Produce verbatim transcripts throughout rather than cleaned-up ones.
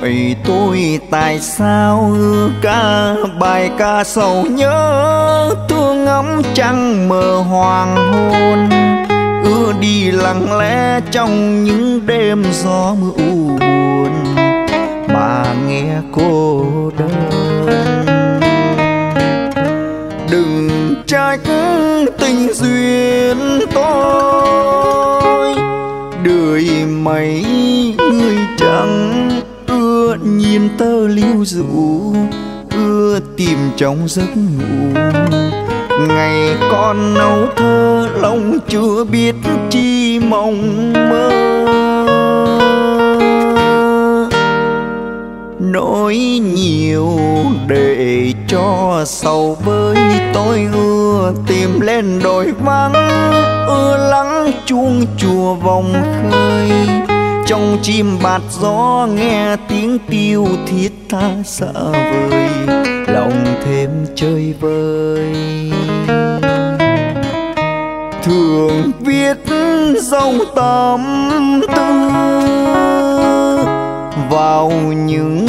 hỏi tôi tại sao ưa ca bài ca sầu nhớ thương ngóng trăng mờ hoàng hôn, ưa đi lặng lẽ trong những đêm gió mưa u buồn mà nghe cô đơn. Đừng trách tình duyên tôi đời mấy người chẳng ưa nhìn tơ lưu dụ, ưa tìm trong giấc ngủ ngày con nấu thơ lòng chưa biết chi mong mơ. Nói nhiều để cho sầu bơi, tôi ưa tìm lên đồi vắng, ưa lắng chuông chùa vòng khơi, trong chim bạt gió nghe tiếng tiêu thiết tha xa vời, lòng thêm chơi vơi. Thường viết dòng tâm tư vào những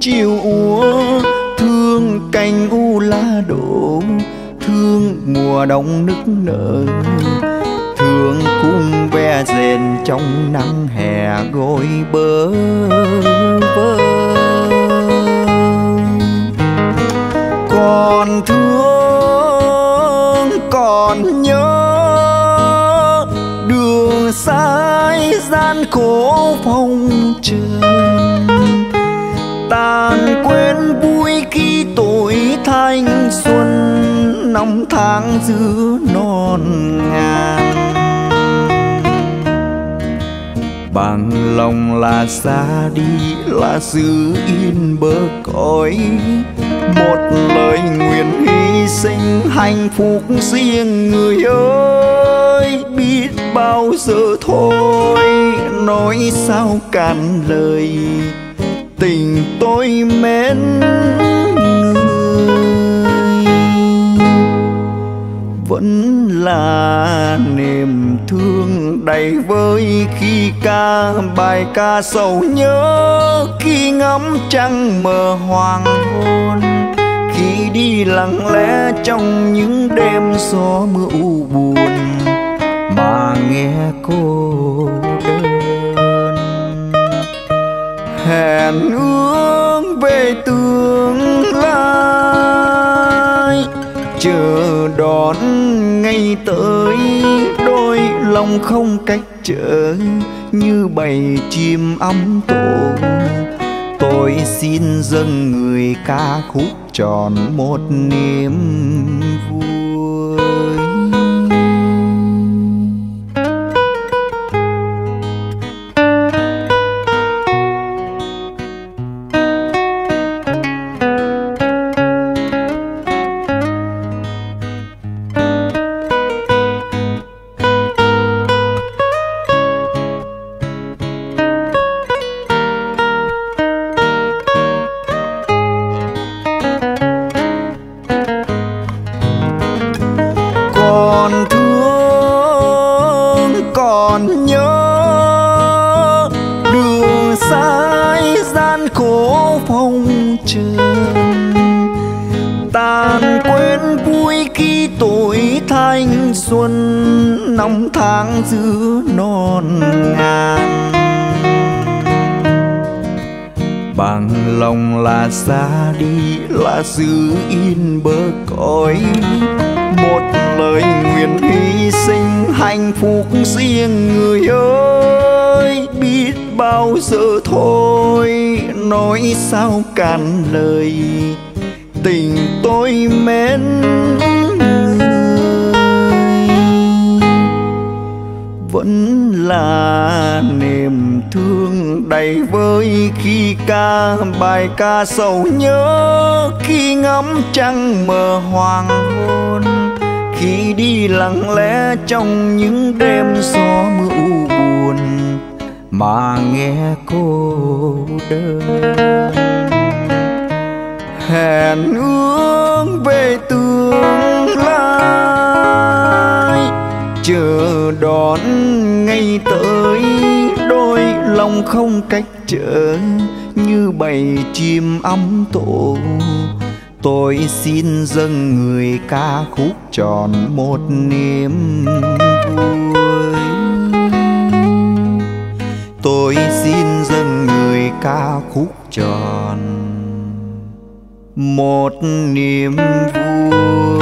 chiều úa, thương cành u lá đổ, thương mùa đông nức nở, thương cung ve rền trong nắng hè gối bơ vơ. Còn thương còn nhớ đường sai gian khổ phong trần, tàn quên vui khi tuổi thanh xuân, năm tháng giữ non ngàn bằng lòng là xa đi, là giữ in bờ cõi một lời nguyện hy sinh hạnh phúc riêng. Người ơi biết bao giờ thôi, nói sao cạn lời tình tôi mến người, vẫn là niềm thương đầy vơi khi ca bài ca sầu nhớ, khi ngắm trăng mờ hoàng hôn, khi đi lặng lẽ trong những đêm gió mưa u buồn mà nghe cô đơn. Hẹn ước về tương lai, chờ đón ngày tới, đôi lòng không cách trở như bầy chim ấm tổ. Tôi xin dâng người ca khúc tròn một niềm vui. Xa đi là giữ in bờ cõi, một lời nguyện hy sinh hạnh phúc riêng. Người ơi biết bao giờ thôi, nói sao cạn lời tình tôi mến người, vẫn là niềm thương đầy vơi khi ca bài ca sầu nhớ, khi ngắm trăng mờ hoàng hôn, khi đi lặng lẽ trong những đêm gió mưa u buồn mà nghe cô đơn. Hẹn ước về tương lai, chờ đón ngày tới, lòng không cách trở như bầy chim ấm tổ. Tôi xin dâng người ca khúc tròn một niềm vui. Tôi xin dâng người ca khúc tròn một niềm vui.